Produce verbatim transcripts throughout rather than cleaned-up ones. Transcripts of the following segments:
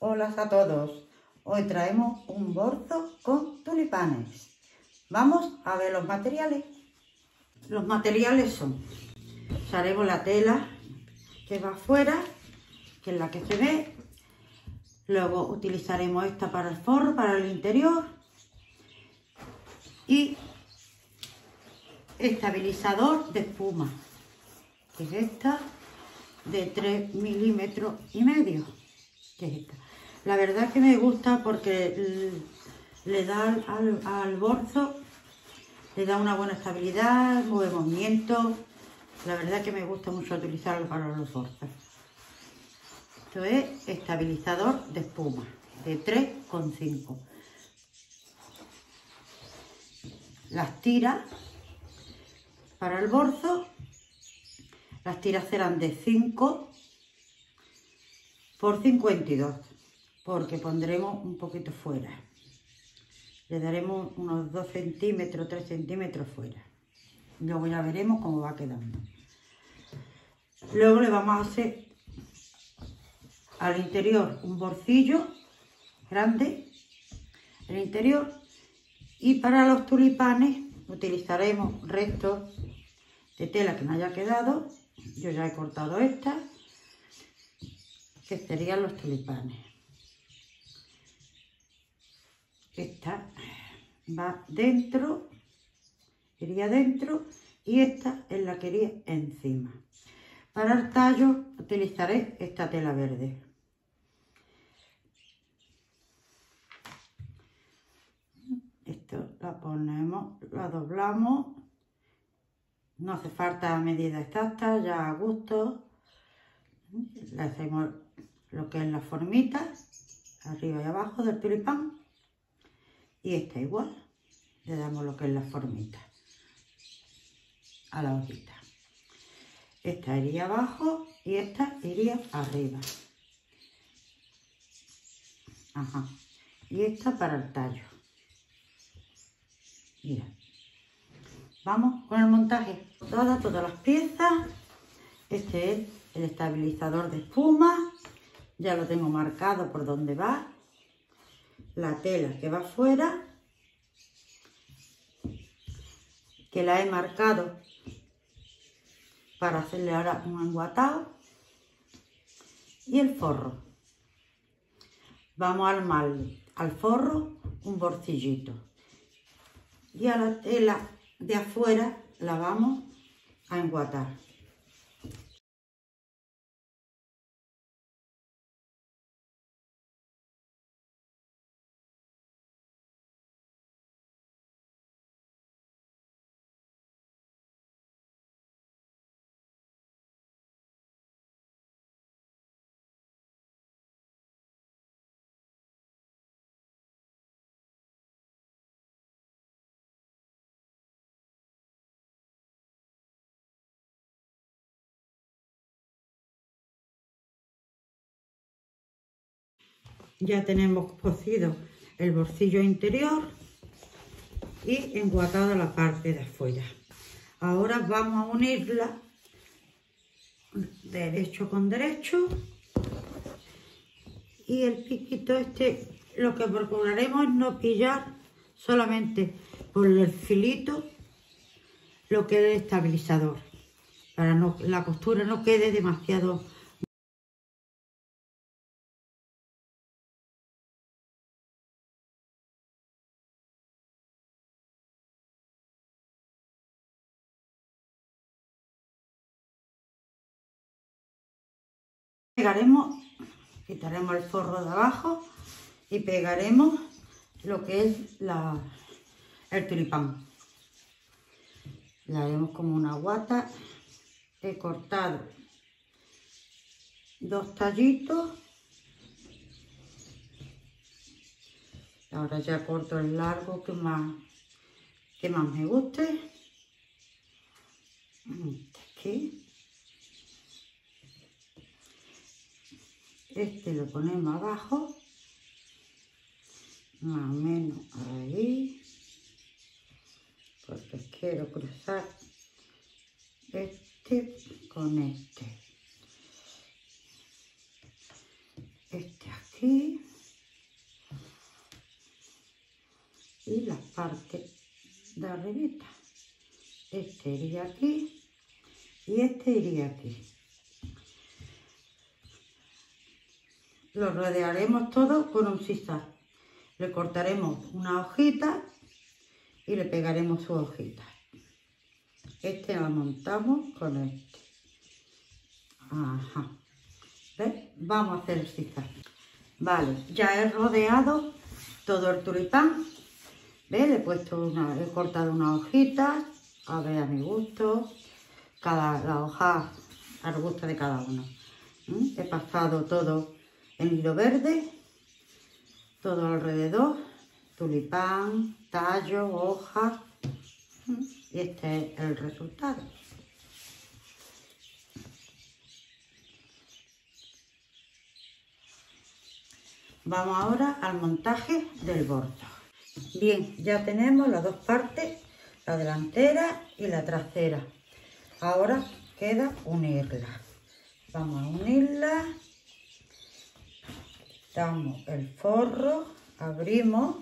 Hola a todos, hoy traemos un bolso con tulipanes. Vamos a ver los materiales. Los materiales son, usaremos la tela que va afuera, que es la que se ve. Luego utilizaremos esta para el forro, para el interior. Y estabilizador de espuma, que es esta de tres milímetros y medio, que es esta. La verdad es que me gusta porque le da al, al bolso, le da una buena estabilidad, buen movimiento. La verdad es que me gusta mucho utilizarlo para los bolsos. Esto es estabilizador de espuma de tres coma cinco. Las tiras para el bolso, las tiras serán de cinco por cincuenta y dos, porque pondremos un poquito fuera. Le daremos unos dos centímetros, tres centímetros fuera. Luego ya veremos cómo va quedando. Luego le vamos a hacer al interior un bolsillo grande, el interior. Y para los tulipanes utilizaremos restos de tela que me haya quedado. Yo ya he cortado esta, que serían los tulipanes. Esta va dentro, iría dentro, y esta es la que iría encima. Para el tallo utilizaré esta tela verde. Esto la ponemos, la doblamos. No hace falta medida exacta, ya a gusto. Le hacemos lo que es la formita, arriba y abajo del tulipán. Y esta igual, le damos lo que es la formita a la hojita. Esta iría abajo y esta iría arriba. Ajá. Y esta para el tallo. Mira. Vamos con el montaje. Todas, todas las piezas. Este es el estabilizador de espuma. Ya lo tengo marcado por donde va. La tela que va afuera, que la he marcado para hacerle ahora un enguatado. Y el forro. Vamos a armarle al forro un bolsillito. Y a la tela de afuera la vamos a enguatar. Ya tenemos cocido el bolsillo interior y enguatado la parte de afuera. Ahora vamos a unirla derecho con derecho. Y el piquito este, lo que procuraremos es no pillar solamente por el filito lo que es el estabilizador, para no, la costura no quede demasiado. Pegaremos, quitaremos el forro de abajo y pegaremos lo que es la, el tulipán. Le haremos como una guata. He cortado dos tallitos. Ahora ya corto el largo que más, que más me guste. Aquí. Este lo ponemos abajo, más o menos ahí, porque quiero cruzar este con este. Este aquí. arribita. Este iría aquí y este iría aquí. Lo rodearemos todo con un sisal. Le cortaremos una hojita y le pegaremos su hojita. Este la montamos con este. Ajá. ¿Ves? Vamos a hacer el zigzag. Vale, ya he rodeado todo el tulipán. ¿Ves? Le he puesto una, he cortado una hojita, a ver, a mi gusto. Cada, la hoja al gusto de cada uno. ¿Mm? He pasado todo en hilo verde, todo alrededor, tulipán, tallo, hoja. ¿Mm? Y este es el resultado. Vamos ahora al montaje del bordo. Bien, ya tenemos las dos partes, la delantera y la trasera. Ahora queda unirlas. Vamos a unirlas. Damos el forro, abrimos.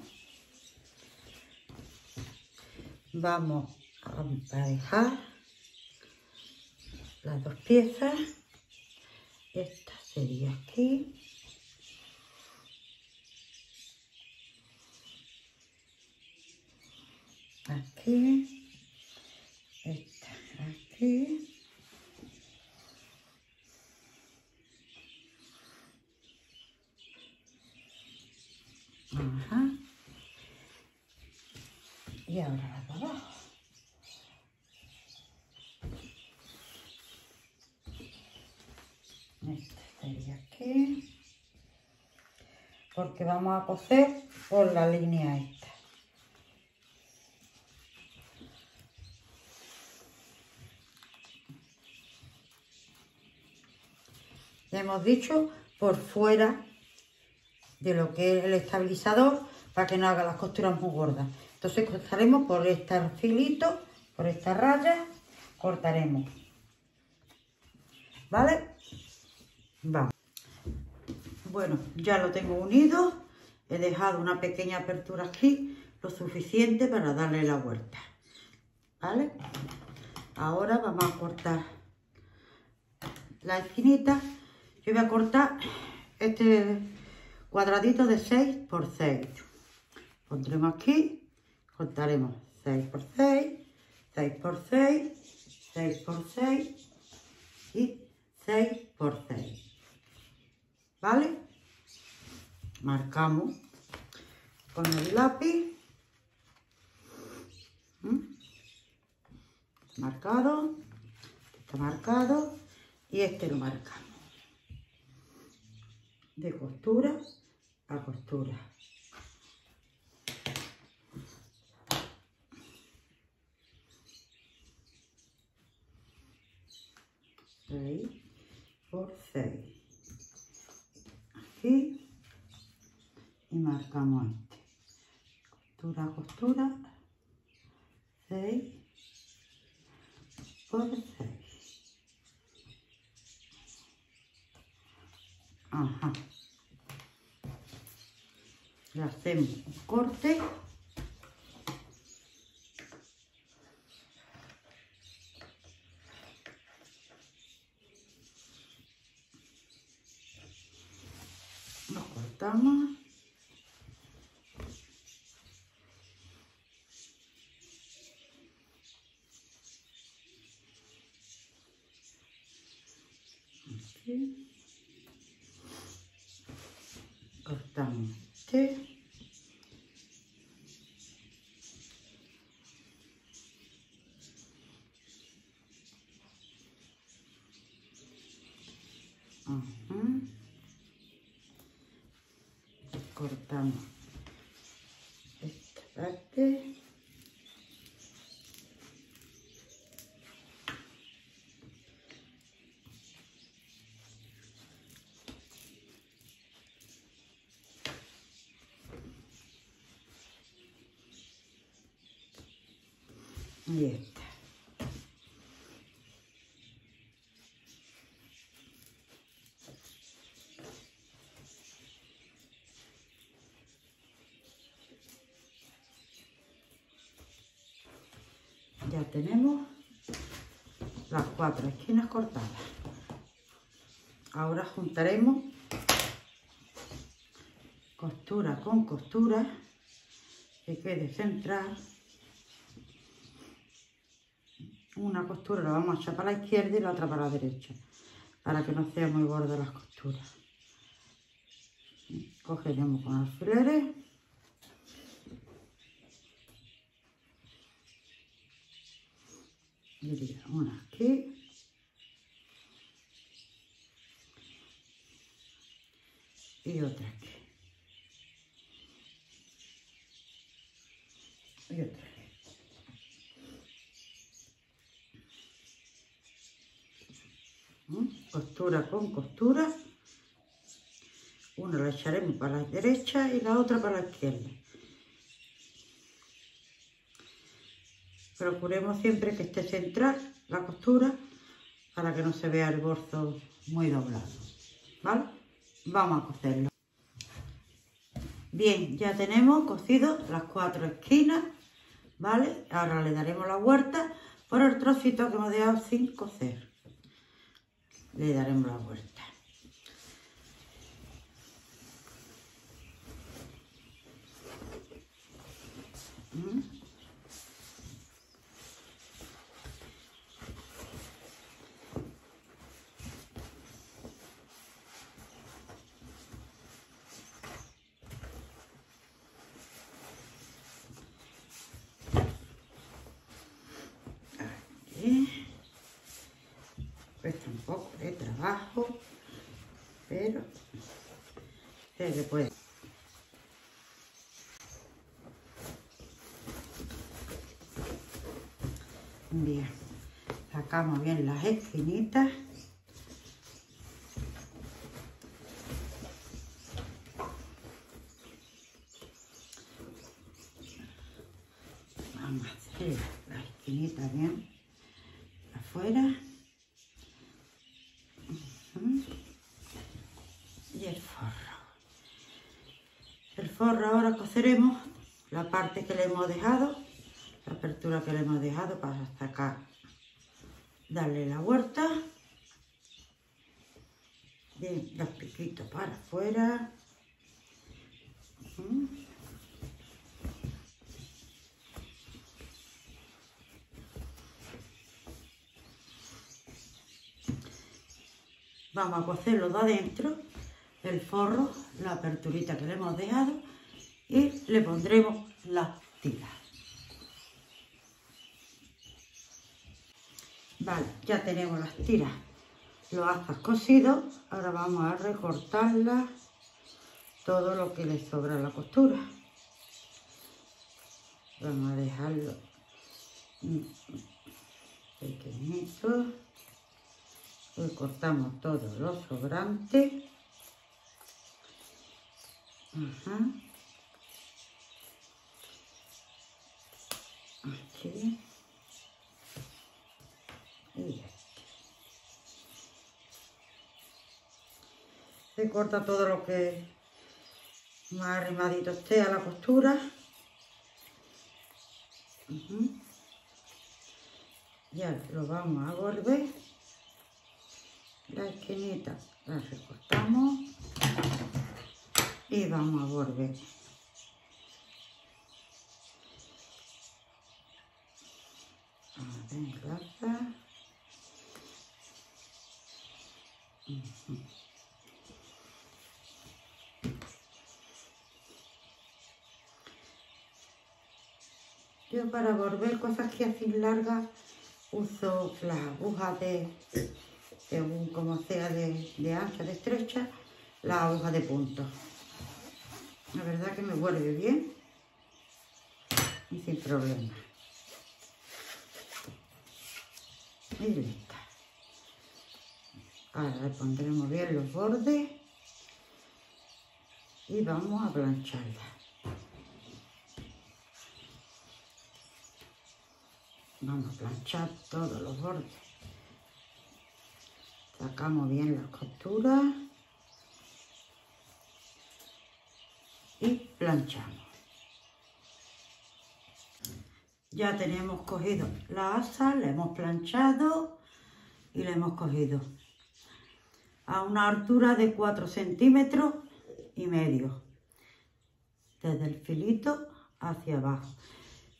Vamos a emparejar las dos piezas. Esta sería aquí. Aquí, esta aquí, ajá, y ahora la de abajo. Esta sería aquí, porque vamos a coser por la línea esta. Hemos dicho por fuera de lo que es el estabilizador para que no haga las costuras muy gordas. Entonces cortaremos por este filito, por esta raya, cortaremos. ¿Vale? Vamos. Bueno, ya lo tengo unido. He dejado una pequeña apertura aquí, lo suficiente para darle la vuelta. ¿Vale? Ahora vamos a cortar la esquinita. Yo voy a cortar este cuadradito de seis por seis. Pondremos aquí, cortaremos seis por seis, seis por seis, seis por seis y seis por seis. ¿Vale? Marcamos con el lápiz. Marcado, está marcado y este lo marcamos. De costura a costura. seis por seis. Aquí. Y marcamos este. Costura a costura. seis por seis. Ajá. Le hacemos un corte. Lo cortamos. Aquí. Cortamos este. Ajá. Cortamos esta parte. Y esta. ya tenemos las cuatro esquinas cortadas. Ahora juntaremos costura con costura, que quede central. Una costura la vamos a echar para la izquierda y la otra para la derecha, para que no sea muy gorda las costuras. Cogeremos con alfileres y una aquí y otra aquí y otra aquí. Costura con costura, una la echaremos para la derecha y la otra para la izquierda. Procuremos siempre que esté central la costura para que no se vea el borzo muy doblado, ¿vale? Vamos a coserlo. Bien, ya tenemos cosido las cuatro esquinas, ¿vale? Ahora le daremos la vuelta por el trocito que hemos dejado sin coser. Le daremos la vuelta. ¿Mm? Pero se le puede. Bien, sacamos bien las esquinitas. Vamos a hacer las esquinitas bien afuera. Forro, ahora coseremos la parte que le hemos dejado, la apertura que le hemos dejado para hasta acá, darle la vuelta, bien, los piquitos para afuera, vamos a coserlo de adentro, el forro, la aperturita que le hemos dejado, y le pondremos las tiras. Vale, ya tenemos las tiras, los astas cosidos. Ahora vamos a recortarlas todo lo que le sobra la costura. Vamos a dejarlo pequeñito. Recortamos todos los sobrantes. Ajá. Aquí. Y aquí. Se corta todo lo que más arrimadito esté a la costura. Ajá. Ya lo vamos a volver. La esquinita la recortamos. Y vamos a volver. A ver, rata. Uh-huh. Yo para volver cosas que así largas uso las agujas de, según como sea de, de ancha, de estrecha, las agujas de punto. La verdad que me vuelve bien y sin problema. Y lista. Ahora le pondremos bien los bordes y vamos a plancharla. Vamos a planchar todos los bordes. Sacamos bien las costuras. Y planchamos. Ya tenemos cogido la asa, la hemos planchado y la hemos cogido a una altura de cuatro centímetros y medio desde el filito hacia abajo,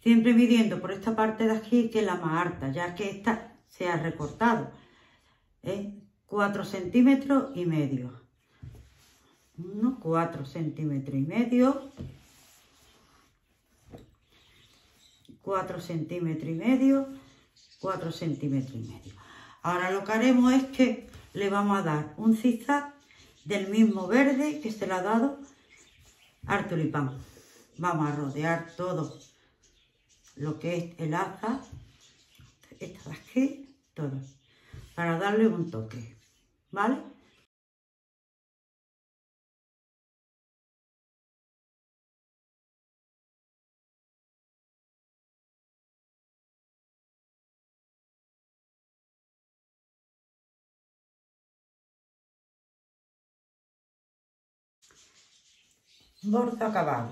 siempre midiendo por esta parte de aquí, que es la más alta, ya que esta se ha recortado, ¿eh? cuatro centímetros y medio, uno, cuatro centímetros y medio, cuatro centímetros y medio, cuatro centímetros y medio. Ahora lo que haremos es que le vamos a dar un zigzag del mismo verde que se le ha dado al tulipán. Vamos a rodear todo lo que es el asa, esta de aquí, todo, para darle un toque, ¿vale? Bordo acabado.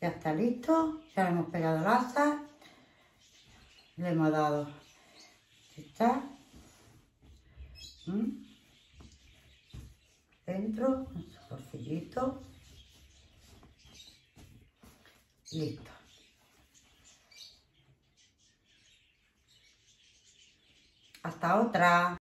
Ya está listo, ya le hemos pegado la asa, le hemos dado, está, ¿Mm? dentro, un torcillito, listo. Hasta otra.